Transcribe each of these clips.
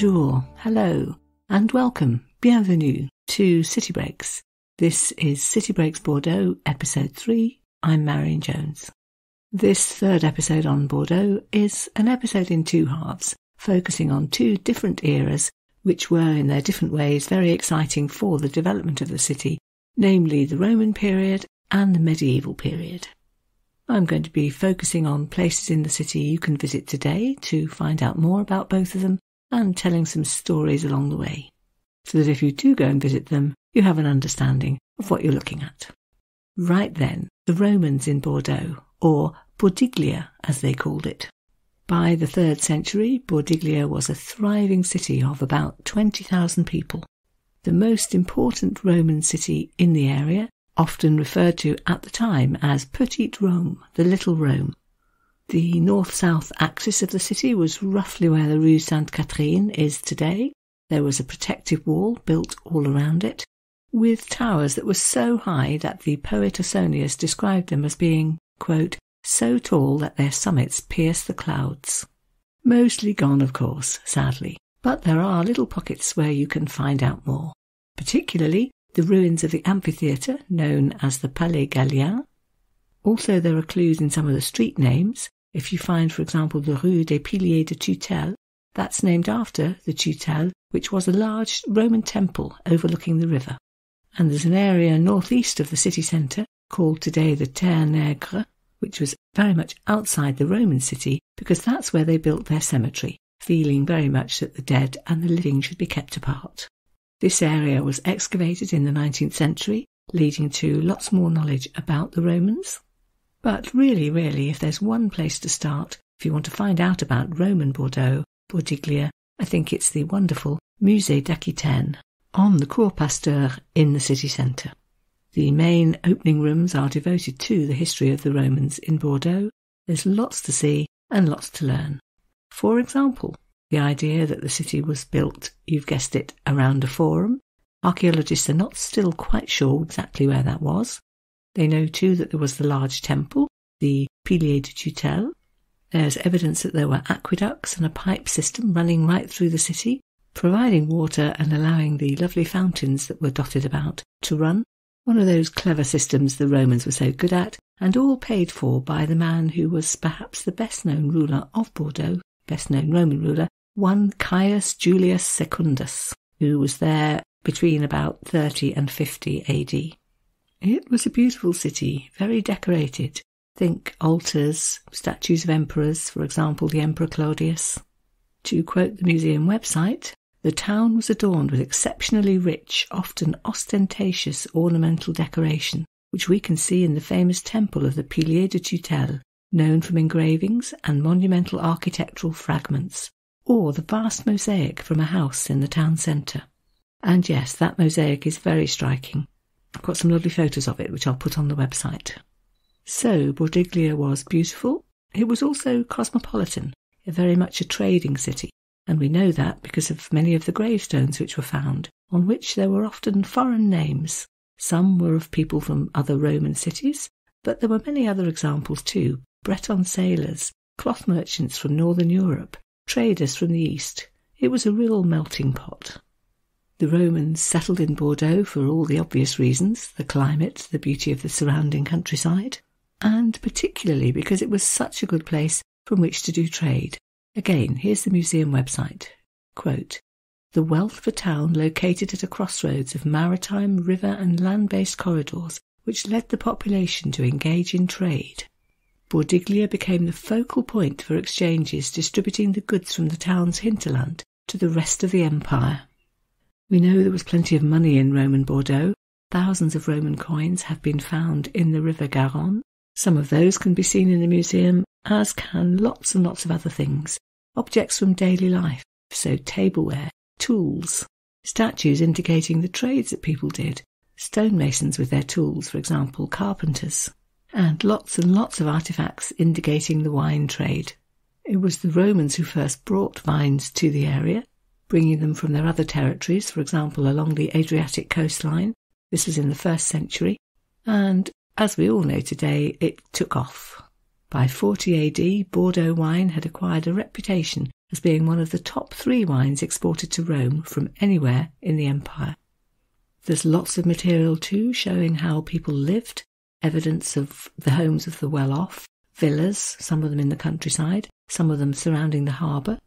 Bonjour, hello, and welcome, bienvenue to City Breaks. This is City Breaks Bordeaux, Episode 3. I'm Marion Jones. This third episode on Bordeaux is an episode in two halves, focusing on two different eras which were in their different ways very exciting for the development of the city, namely the Roman period and the medieval period. I'm going to be focusing on places in the city you can visit today to find out more about both of them and telling some stories along the way, so that if you do go and visit them, you have an understanding of what you're looking at. Right then, the Romans in Bordeaux, or Bordiglia as they called it. By the 3rd century, Bordiglia was a thriving city of about 20,000 people, the most important Roman city in the area, often referred to at the time as Petite Rome, the Little Rome. The north-south axis of the city was roughly where the Rue Sainte-Catherine is today. There was a protective wall built all around it, with towers that were so high that the poet Ausonius described them as being, quote, so tall that their summits pierce the clouds. Mostly gone, of course, sadly, but there are little pockets where you can find out more, particularly the ruins of the amphitheatre known as the Palais Gallien. Also, there are clues in some of the street names. If you find, for example, the Rue des Piliers de Tutelle, that's named after the Tutelle, which was a large Roman temple overlooking the river. And there's an area northeast of the city centre called today the Terre Negre, which was very much outside the Roman city because that's where they built their cemetery, feeling very much that the dead and the living should be kept apart. This area was excavated in the 19th century, leading to lots more knowledge about the Romans. But really, if there's one place to start, if you want to find out about Roman Bordeaux, Bordiglia, I think it's the wonderful Musée d'Aquitaine on the Cour Pasteur in the city centre. The main opening rooms are devoted to the history of the Romans in Bordeaux. There's lots to see and lots to learn. For example, the idea that the city was built, you've guessed it, around a forum. Archaeologists are not still quite sure exactly where that was. They know too that there was the large temple, the Piliers de Tutelle. There's evidence that there were aqueducts and a pipe system running right through the city, providing water and allowing the lovely fountains that were dotted about to run. One of those clever systems the Romans were so good at, and all paid for by the man who was perhaps the best-known ruler of Bordeaux, best-known Roman ruler, one Caius Julius Secundus, who was there between about 30 and 50 AD. It was a beautiful city, very decorated. Think altars, statues of emperors, for example, the Emperor Claudius. To quote the museum website, the town was adorned with exceptionally rich, often ostentatious ornamental decoration, which we can see in the famous temple of the Piliers de Tutelle, known from engravings and monumental architectural fragments, or the vast mosaic from a house in the town centre. And yes, that mosaic is very striking. I've got some lovely photos of it, which I'll put on the website. So, Bordiglia was beautiful. It was also cosmopolitan, very much a trading city, and we know that because of many of the gravestones which were found, on which there were often foreign names. Some were of people from other Roman cities, but there were many other examples too. Breton sailors, cloth merchants from northern Europe, traders from the east. It was a real melting pot. The Romans settled in Bordeaux for all the obvious reasons, the climate, the beauty of the surrounding countryside, and particularly because it was such a good place from which to do trade. Again, here's the museum website. Quote, "The wealth of a town located at a crossroads of maritime, river and land-based corridors which led the population to engage in trade. Bordiglia became the focal point for exchanges distributing the goods from the town's hinterland to the rest of the empire." We know there was plenty of money in Roman Bordeaux. Thousands of Roman coins have been found in the River Garonne. Some of those can be seen in the museum, as can lots and lots of other things. Objects from daily life, so tableware, tools, statues indicating the trades that people did, stonemasons with their tools, for example, carpenters, and lots of artefacts indicating the wine trade. It was the Romans who first brought vines to the area, bringing them from their other territories, for example, along the Adriatic coastline. This was in the 1st century, and as we all know today, it took off. By 40 AD, Bordeaux wine had acquired a reputation as being one of the top 3 wines exported to Rome from anywhere in the empire. There's lots of material too showing how people lived, evidence of the homes of the well-off, villas, some of them in the countryside, some of them surrounding the harbour,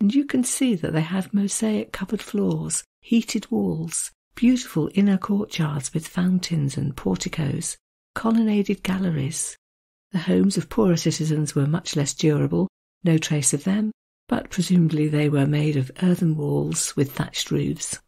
and you can see that they had mosaic covered floors, heated walls, beautiful inner courtyards with fountains and porticos, colonnaded galleries. The homes of poorer citizens were much less durable, no trace of them, but presumably they were made of earthen walls with thatched roofs.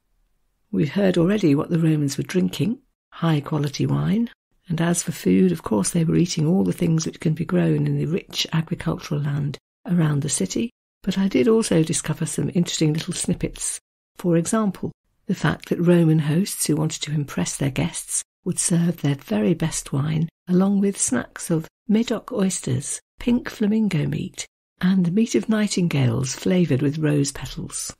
We've heard already what the Romans were drinking, high-quality wine, and as for food, of course they were eating all the things which can be grown in the rich agricultural land around the city, but I did also discover some interesting little snippets. For example, the fact that Roman hosts who wanted to impress their guests would serve their very best wine along with snacks of Médoc oysters, pink flamingo meat, and the meat of nightingales flavoured with rose petals.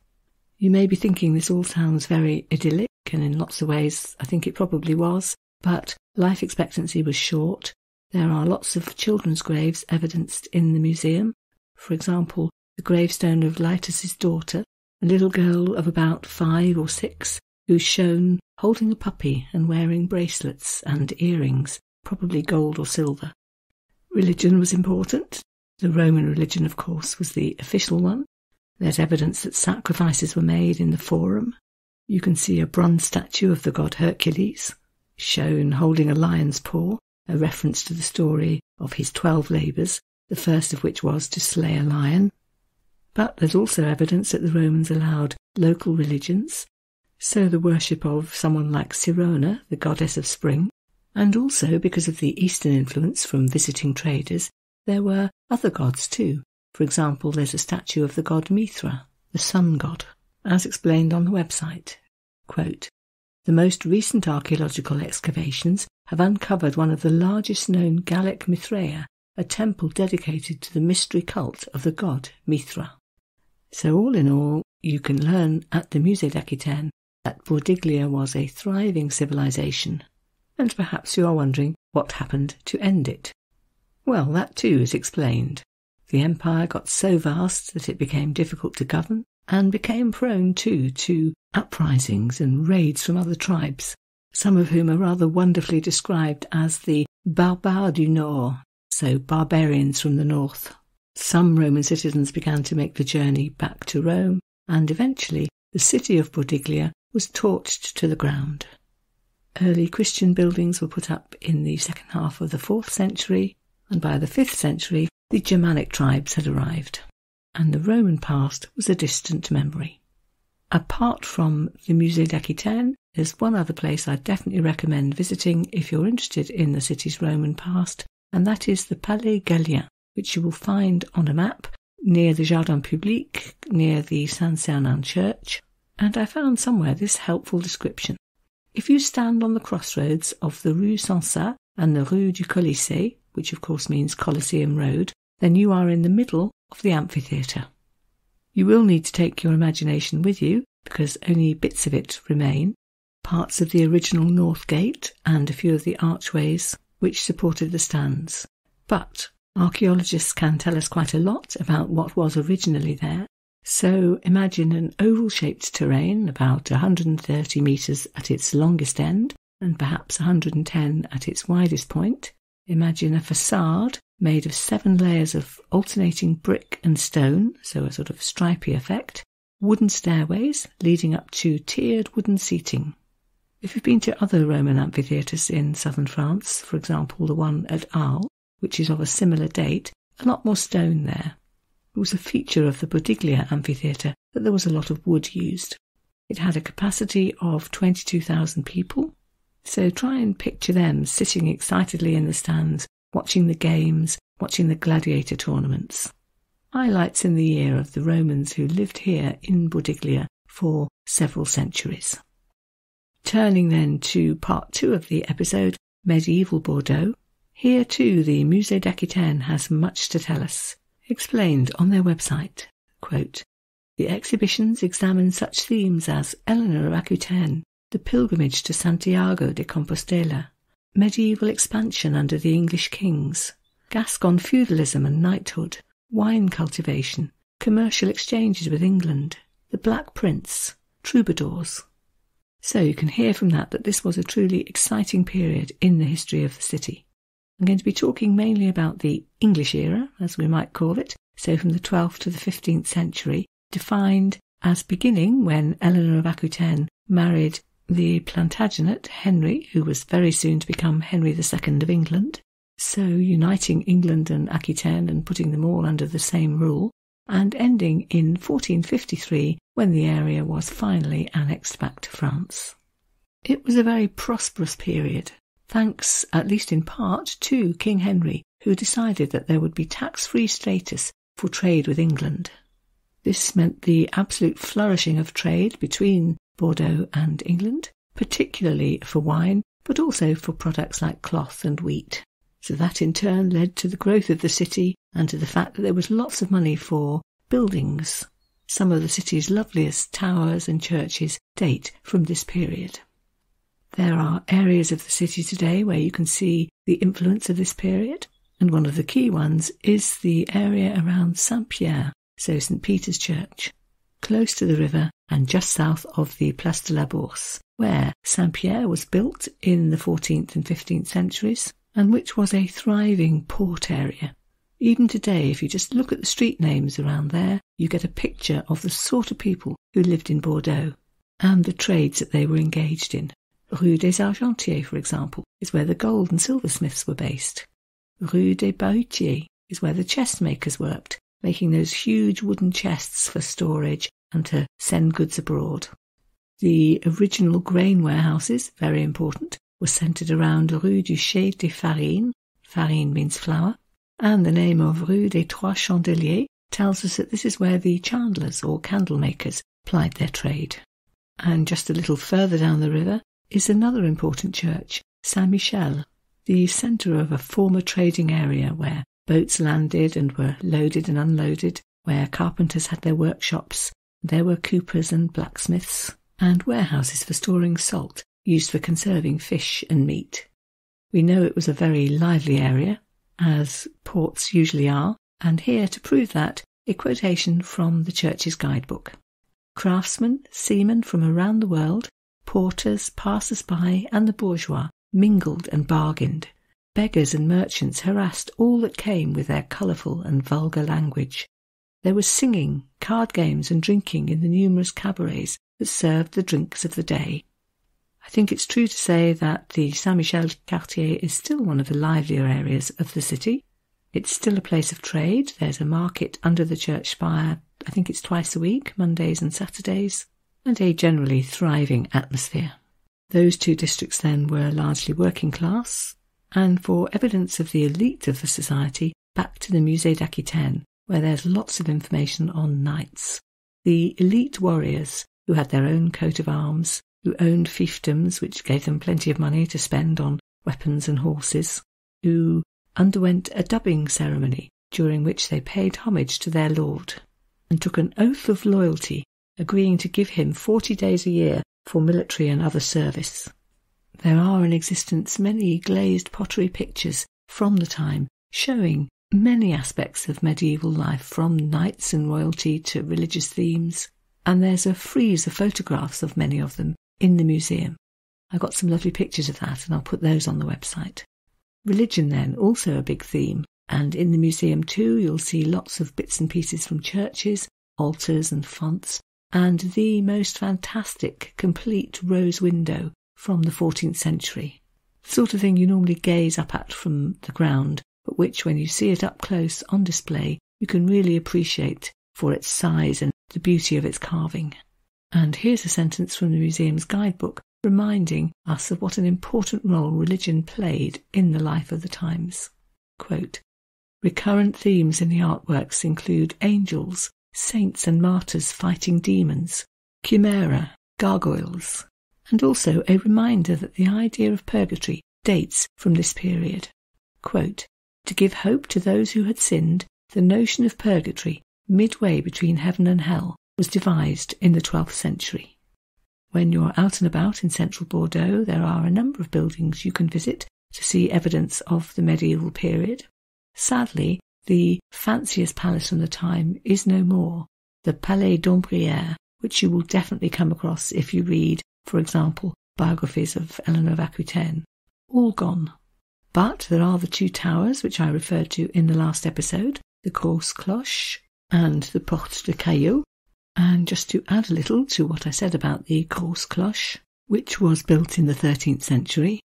You may be thinking this all sounds very idyllic, and in lots of ways I think it probably was, but life expectancy was short. There are lots of children's graves evidenced in the museum. For example, the gravestone of Laetus's daughter, a little girl of about 5 or 6, who's shown holding a puppy and wearing bracelets and earrings, probably gold or silver. Religion was important. The Roman religion, of course, was the official one. There's evidence that sacrifices were made in the Forum. You can see a bronze statue of the god Hercules, shown holding a lion's paw, a reference to the story of his 12 labours, the first of which was to slay a lion. But there's also evidence that the Romans allowed local religions, so the worship of someone like Sirona, the goddess of spring, and also, because of the Eastern influence from visiting traders, there were other gods too. For example, there's a statue of the god Mithra, the sun god, as explained on the website. Quote, "The most recent archaeological excavations have uncovered one of the largest known Gallic Mithraea, a temple dedicated to the mystery cult of the god Mithra." So all in all, you can learn at the Musée d'Aquitaine that Bordiglia was a thriving civilization. And perhaps you are wondering what happened to end it. Well, that too is explained. The empire got so vast that it became difficult to govern, and became prone too to uprisings and raids from other tribes, some of whom are rather wonderfully described as the Barbares du Nord, so barbarians from the north. Some Roman citizens began to make the journey back to Rome, and eventually the city of Bordiglia was torched to the ground. Early Christian buildings were put up in the second half of the 4th century, and by the 5th century the Germanic tribes had arrived, and the Roman past was a distant memory. Apart from the Musée d'Aquitaine, there's one other place I definitely recommend visiting if you're interested in the city's Roman past, and that is the Palais Gallien, which you will find on a map near the Jardin Public, near the Saint-Sernin church, and I found somewhere this helpful description. If you stand on the crossroads of the Rue Sainte-Catherine and the Rue du Colisée, which of course means Colosseum Road, then you are in the middle of the amphitheatre. You will need to take your imagination with you, because only bits of it remain, parts of the original North Gate and a few of the archways which supported the stands. But archaeologists can tell us quite a lot about what was originally there, so imagine an oval-shaped terrain about 130 metres at its longest end and perhaps 110 at its widest point. Imagine a facade made of 7 layers of alternating brick and stone, so a sort of stripy effect, wooden stairways leading up to tiered wooden seating. If you've been to other Roman amphitheatres in southern France, for example the one at Arles, which is of a similar date, a lot more stone there. It was a feature of the Bordiglia amphitheatre that there was a lot of wood used. It had a capacity of 22,000 people, so try and picture them sitting excitedly in the stands, watching the games, watching the gladiator tournaments. Highlights in the year of the Romans who lived here in Bordiglia for several centuries. Turning then to part 2 of the episode, Medieval Bordeaux, here too the Musée d'Aquitaine has much to tell us, explained on their website. Quote, "The exhibitions examine such themes as Eleanor of Aquitaine, the pilgrimage to Santiago de Compostela, medieval expansion under the English kings, Gascon feudalism and knighthood, wine cultivation, commercial exchanges with England, the Black Prince, troubadours. So you can hear from that this was a truly exciting period in the history of the city. I'm going to be talking mainly about the English era, as we might call it, so from the 12th to the 15th century, defined as beginning when Eleanor of Aquitaine married the Plantagenet, Henry, who was very soon to become Henry II of England, so uniting England and Aquitaine and putting them all under the same rule, and ending in 1453 when the area was finally annexed back to France. It was a very prosperous period, thanks, at least in part, to King Henry, who decided that there would be tax-free status for trade with England. This meant the absolute flourishing of trade between Bordeaux and England, particularly for wine, but also for products like cloth and wheat. So that in turn led to the growth of the city and to the fact that there was lots of money for buildings. Some of the city's loveliest towers and churches date from this period. There are areas of the city today where you can see the influence of this period, and one of the key ones is the area around Saint-Pierre, so St. Peter's Church, close to the river and just south of the Place de la Bourse, where Saint-Pierre was built in the 14th and 15th centuries, and which was a thriving port area. Even today, if you just look at the street names around there, you get a picture of the sort of people who lived in Bordeaux and the trades that they were engaged in. Rue des Argentiers, for example, is where the gold and silversmiths were based. Rue des Barutiers is where the chest makers worked, making those huge wooden chests for storage and to send goods abroad. The original grain warehouses, very important, were centred around Rue du Chai des Farines, farine means flour, and the name of Rue des Trois Chandeliers tells us that this is where the chandlers or candle makers plied their trade. And just a little further down the river is another important church, Saint-Michel, the centre of a former trading area where boats landed and were loaded and unloaded, where carpenters had their workshops, there were coopers and blacksmiths, and warehouses for storing salt, used for conserving fish and meat. We know it was a very lively area, as ports usually are, and here to prove that, a quotation from the church's guidebook. Craftsmen, seamen from around the world, porters, passers-by, and the bourgeois mingled and bargained. Beggars and merchants harassed all that came with their colourful and vulgar language. There was singing, card games, and drinking in the numerous cabarets that served the drinks of the day. I think it's true to say that the Saint-Michel quartier is still one of the livelier areas of the city. It's still a place of trade. There's a market under the church spire. I think it's twice a week, Mondays and Saturdays, and a generally thriving atmosphere. Those two districts then were largely working class, and for evidence of the elite of the society, back to the Musée d'Aquitaine, where there's lots of information on knights. The elite warriors, who had their own coat of arms, who owned fiefdoms which gave them plenty of money to spend on weapons and horses, who underwent a dubbing ceremony during which they paid homage to their lord, and took an oath of loyalty, agreeing to give him 40 days a year for military and other service. There are in existence many glazed pottery pictures from the time showing many aspects of medieval life, from knights and royalty to religious themes, and there's a frieze of photographs of many of them in the museum. I got some lovely pictures of that, and I'll put those on the website. Religion then, also a big theme, and in the museum too you'll see lots of bits and pieces from churches, altars and fonts, and the most fantastic complete rose window from the 14th century. The sort of thing you normally gaze up at from the ground, but which, when you see it up close on display, you can really appreciate for its size and the beauty of its carving. And here's a sentence from the museum's guidebook reminding us of what an important role religion played in the life of the times. Quote, "Recurrent themes in the artworks include angels, saints and martyrs fighting demons, chimera, gargoyles, and also a reminder that the idea of purgatory dates from this period. Quote, to give hope to those who had sinned, the notion of purgatory, midway between heaven and hell, was devised in the 12th century. When you're out and about in central Bordeaux, there are a number of buildings you can visit to see evidence of the medieval period. Sadly, the fanciest palace from the time is no more, the Palais d'Ombrière, which you will definitely come across if you read, for example, biographies of Eleanor of Aquitaine. All gone. But there are the two towers which I referred to in the last episode, the Grosse Cloche and the Porte de Caillou. And just to add a little to what I said about the Grosse Cloche, which was built in the 13th century,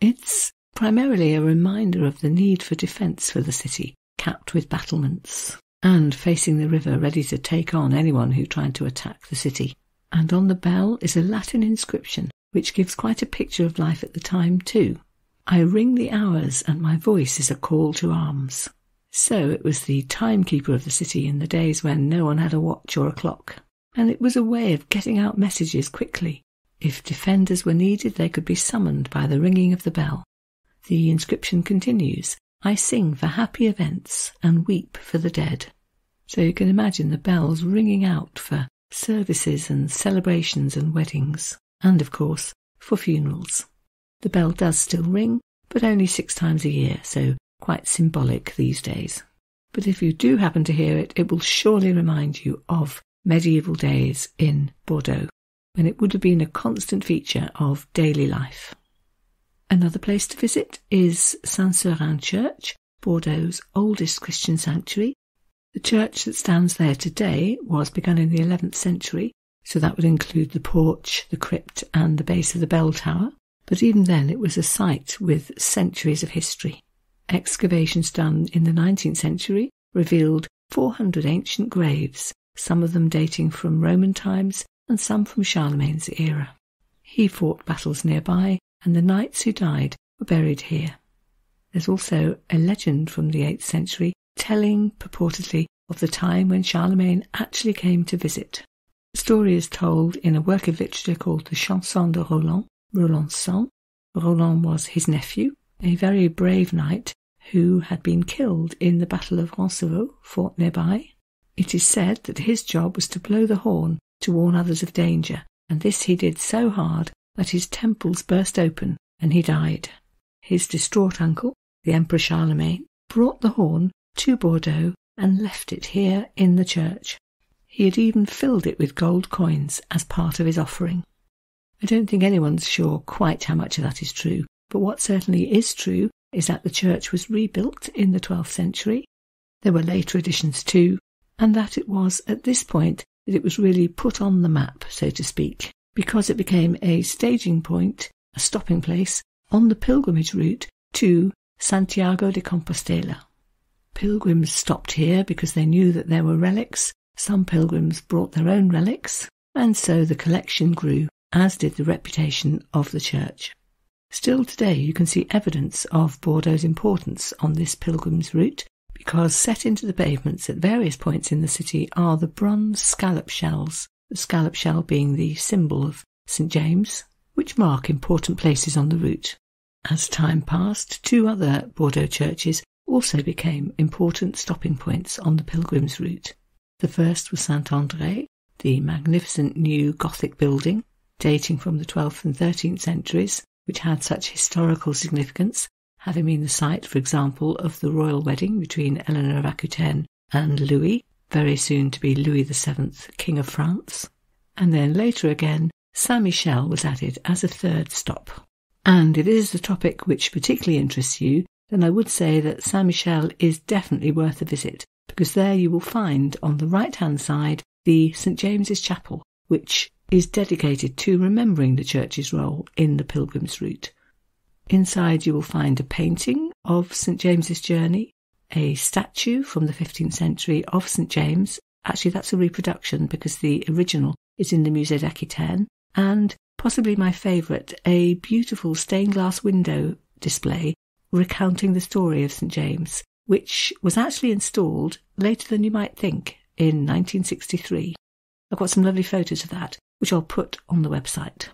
it's primarily a reminder of the need for defence for the city, capped with battlements, and facing the river ready to take on anyone who tried to attack the city. And on the bell is a Latin inscription, which gives quite a picture of life at the time too. I ring the hours, and my voice is a call to arms. So it was the timekeeper of the city in the days when no one had a watch or a clock, and it was a way of getting out messages quickly. If defenders were needed, they could be summoned by the ringing of the bell. The inscription continues, I sing for happy events and weep for the dead. So you can imagine the bells ringing out for services and celebrations and weddings, and of course for funerals. The bell does still ring, but only 6 times a year, so quite symbolic these days. But if you do happen to hear it, it will surely remind you of medieval days in Bordeaux, when it would have been a constant feature of daily life. Another place to visit is Saint-Sernin Church, Bordeaux's oldest Christian sanctuary. The church that stands there today was begun in the 11th century, so that would include the porch, the crypt and the base of the bell tower, but even then it was a site with centuries of history. Excavations done in the 19th century revealed 400 ancient graves, some of them dating from Roman times and some from Charlemagne's era. He fought battles nearby, and the knights who died were buried here. There's also a legend from the 8th century telling purportedly of the time when Charlemagne actually came to visit. The story is told in a work of literature called the Chanson de Roland, Rolandson. Roland was his nephew, a very brave knight who had been killed in the Battle of Roncevaux, fought nearby. It is said that his job was to blow the horn to warn others of danger, and this he did so hard that his temples burst open and he died. His distraught uncle, the Emperor Charlemagne, brought the horn to Bordeaux and left it here in the church. He had even filled it with gold coins as part of his offering. I don't think anyone's sure quite how much of that is true, but what certainly is true is that the church was rebuilt in the 12th century. There were later additions too, and that it was at this point that it was really put on the map, so to speak, because it became a staging point, a stopping place, on the pilgrimage route to Santiago de Compostela. Pilgrims stopped here because they knew that there were relics. Some pilgrims brought their own relics, and so the collection grew, as did the reputation of the church. Still today you can see evidence of Bordeaux's importance on this pilgrim's route, because set into the pavements at various points in the city are the bronze scallop shells, the scallop shell being the symbol of Saint James, which mark important places on the route. As time passed, 2 other Bordeaux churches also became important stopping points on the pilgrim's route. The first was Saint-André, the magnificent new Gothic building, dating from the 12th and 13th centuries, which had such historical significance, having been the site, for example, of the royal wedding between Eleanor of Aquitaine and Louis, very soon to be Louis VII, King of France. And then later again, Saint-Michel was added as a 3rd stop. And if this is the topic which particularly interests you, then I would say that Saint-Michel is definitely worth a visit, because there you will find, on the right-hand side, the St. James's Chapel, which is dedicated to remembering the church's role in the pilgrim's route. Inside you will find a painting of St. James's journey, a statue from the 15th century of St. James. Actually, that's a reproduction because the original is in the Musée d'Aquitaine. And possibly my favourite, a beautiful stained-glass window display recounting the story of St. James, which was actually installed later than you might think, in 1963. I've got some lovely photos of that, which I'll put on the website.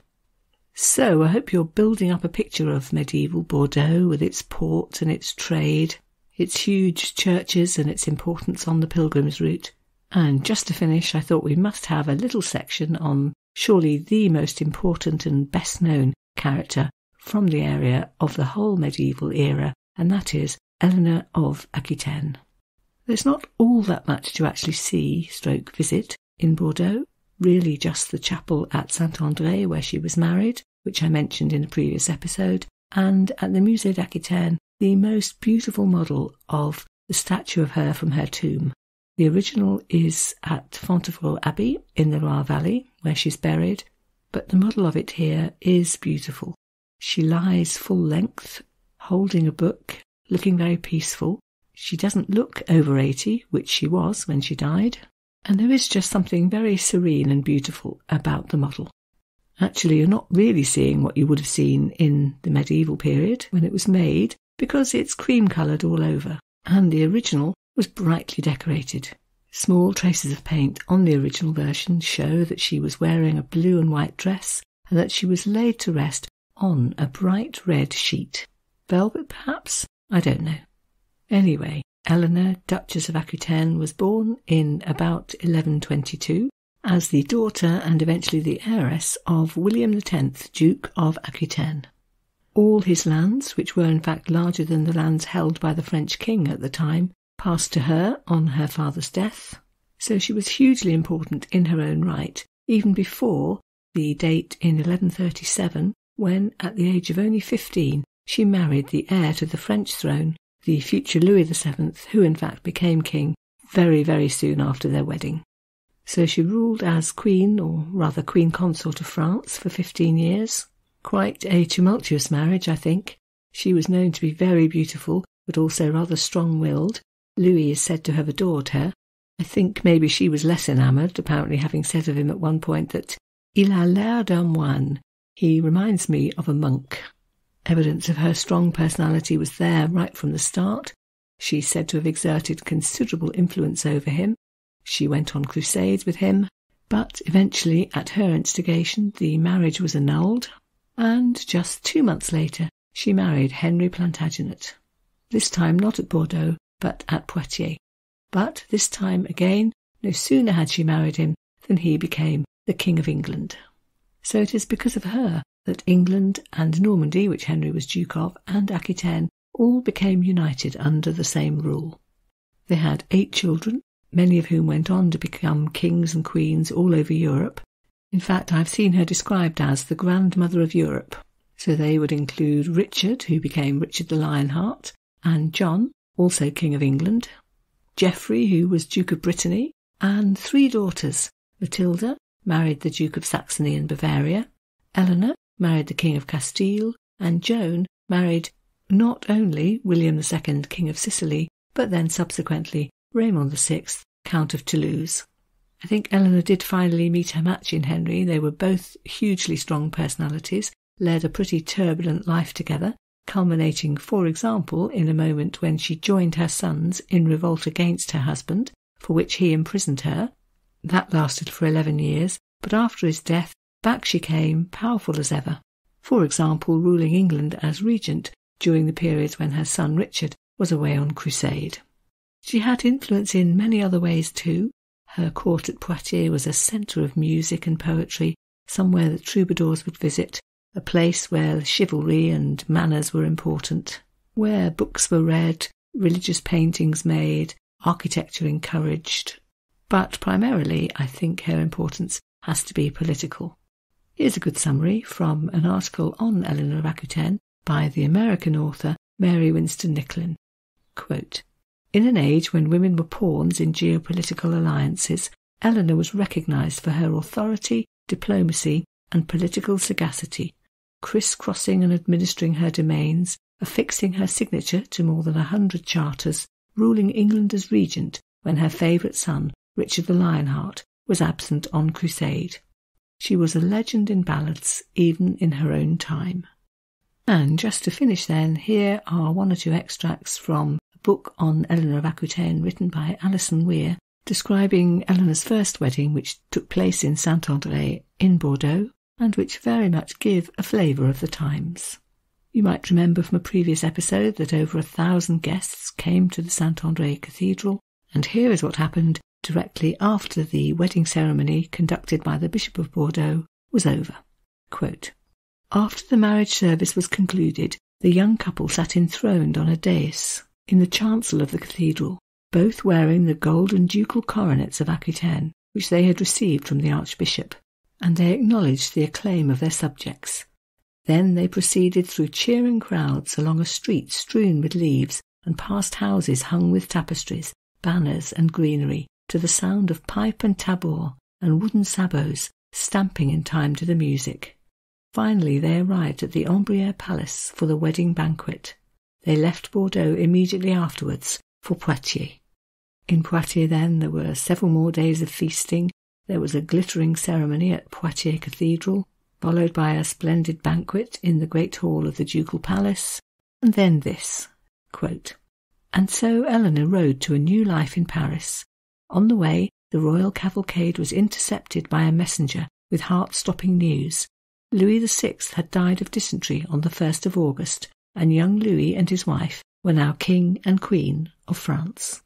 So I hope you're building up a picture of medieval Bordeaux with its port and its trade, its huge churches and its importance on the pilgrim's route. And just to finish, I thought we must have a little section on surely the most important and best known character from the area of the whole medieval era, and that is Eleanor of Aquitaine. There's not all that much to actually see, stroke visit, in Bordeaux, really just the chapel at Saint-André where she was married, which I mentioned in a previous episode, and at the Musée d'Aquitaine, the most beautiful model of the statue of her from her tomb. The original is at Fontevraud Abbey in the Loire Valley, where she's buried, but the model of it here is beautiful. She lies full length, holding a book, looking very peaceful. She doesn't look over 80, which she was when she died, and there is just something very serene and beautiful about the model. Actually, you're not really seeing what you would have seen in the medieval period when it was made, because it's cream-coloured all over, and the original was brightly decorated. Small traces of paint on the original version show that she was wearing a blue and white dress, and that she was laid to rest on a bright red sheet. Velvet, perhaps? I don't know. Anyway, Eleanor, Duchess of Aquitaine, was born in about 1122 as the daughter and eventually the heiress of William X, Duke of Aquitaine. All his lands, which were in fact larger than the lands held by the French king at the time, passed to her on her father's death, so she was hugely important in her own right, even before the date in 1137, when, at the age of only 15, she married the heir to the French throne, the future Louis VII, who in fact became king very, very soon after their wedding. So she ruled as queen, or rather queen consort of France, for 15 years. Quite a tumultuous marriage, I think. She was known to be very beautiful, but also rather strong-willed. Louis is said to have adored her. I think maybe she was less enamoured, apparently having said of him at one point that "il a l'air d'un moine," he reminds me of a monk. Evidence of her strong personality was there right from the start. She's said to have exerted considerable influence over him. She went on crusades with him, but eventually, at her instigation, the marriage was annulled, and just 2 months later she married Henry Plantagenet, this time not at Bordeaux, but at Poitiers. But this time again, no sooner had she married him than he became the King of England. So it is because of her that England and Normandy, which Henry was Duke of, and Aquitaine all became united under the same rule. They had 8 children, many of whom went on to become kings and queens all over Europe. In fact, I've seen her described as the grandmother of Europe. So they would include Richard, who became Richard the Lionheart, and John, also King of England, Geoffrey, who was Duke of Brittany, and 3 daughters. Matilda married the Duke of Saxony and Bavaria, Eleanor married the King of Castile, and Joan married not only William II, King of Sicily, but then subsequently Raymond VI, Count of Toulouse. I think Eleanor did finally meet her match in Henry. They were both hugely strong personalities, led a pretty turbulent life together, culminating, for example, in a moment when she joined her sons in revolt against her husband, for which he imprisoned her. That lasted for 11 years, but after his death, back she came, powerful as ever, for example, ruling England as regent during the periods when her son Richard was away on crusade. She had influence in many other ways too. Her court at Poitiers was a centre of music and poetry, somewhere that troubadours would visit, a place where chivalry and manners were important, where books were read, religious paintings made, architecture encouraged. But primarily, I think her importance has to be political. Here's a good summary from an article on Eleanor of Aquitaine by the American author Mary Winston Nicklin. Quote, "In an age when women were pawns in geopolitical alliances, Eleanor was recognised for her authority, diplomacy, and political sagacity, criss-crossing and administering her domains, affixing her signature to more than 100 charters, ruling England as regent when her favourite son, Richard the Lionheart, was absent on crusade. She was a legend in ballads, even in her own time." And just to finish then, here are 1 or 2 extracts from a book on Eleanor of Aquitaine written by Alison Weir, describing Eleanor's first wedding, which took place in Saint-André in Bordeaux, and which very much give a flavour of the times. You might remember from a previous episode that over 1,000 guests came to the Saint-André Cathedral, and here is what happened directly after the wedding ceremony conducted by the Bishop of Bordeaux was over. Quote, "After the marriage service was concluded, the young couple sat enthroned on a dais in the chancel of the cathedral, both wearing the gold and ducal coronets of Aquitaine, which they had received from the archbishop, and they acknowledged the acclaim of their subjects. Then they proceeded through cheering crowds along a street strewn with leaves, and past houses hung with tapestries, banners, and greenery, to the sound of pipe and tabor, and wooden sabots, stamping in time to the music. Finally they arrived at the Ombriere Palace for the wedding banquet. They left Bordeaux immediately afterwards for Poitiers. In Poitiers, then, there were several more days of feasting. There was a glittering ceremony at Poitiers Cathedral, followed by a splendid banquet in the great hall of the Ducal Palace, and then this, quote, "And so Eleanor rode to a new life in Paris. On the way, the royal cavalcade was intercepted by a messenger with heart-stopping news. Louis VI had died of dysentery on the 1st of August, and young Louis and his wife were now King and Queen of France."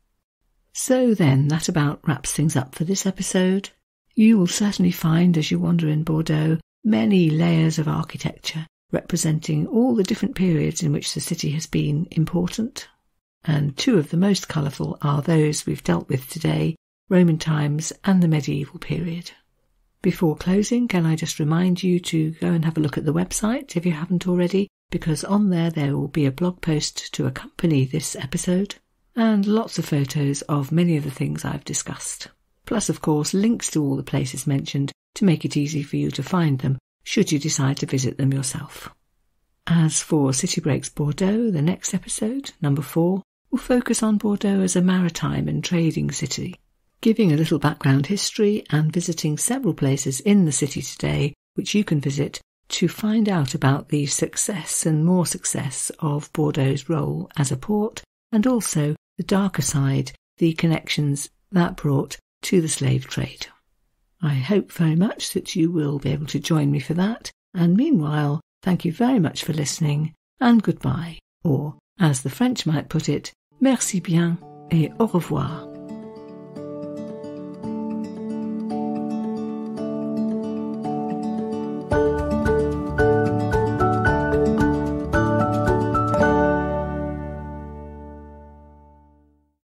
So then, that about wraps things up for this episode. You will certainly find, as you wander in Bordeaux, many layers of architecture representing all the different periods in which the city has been important. And two of the most colourful are those we've dealt with today, Roman times and the medieval period. Before closing, can I just remind you to go and have a look at the website if you haven't already, because on there will be a blog post to accompany this episode, and lots of photos of many of the things I've discussed. Plus, of course, links to all the places mentioned to make it easy for you to find them, should you decide to visit them yourself. As for City Breaks Bordeaux, the next episode, number 4, will focus on Bordeaux as a maritime and trading city, giving a little background history and visiting several places in the city today, which you can visit to find out about the success and more success of Bordeaux's role as a port, and also the darker side, the connections that brought to the slave trade. I hope very much that you will be able to join me for that, and meanwhile, thank you very much for listening, and goodbye, or, as the French might put it, merci bien et au revoir.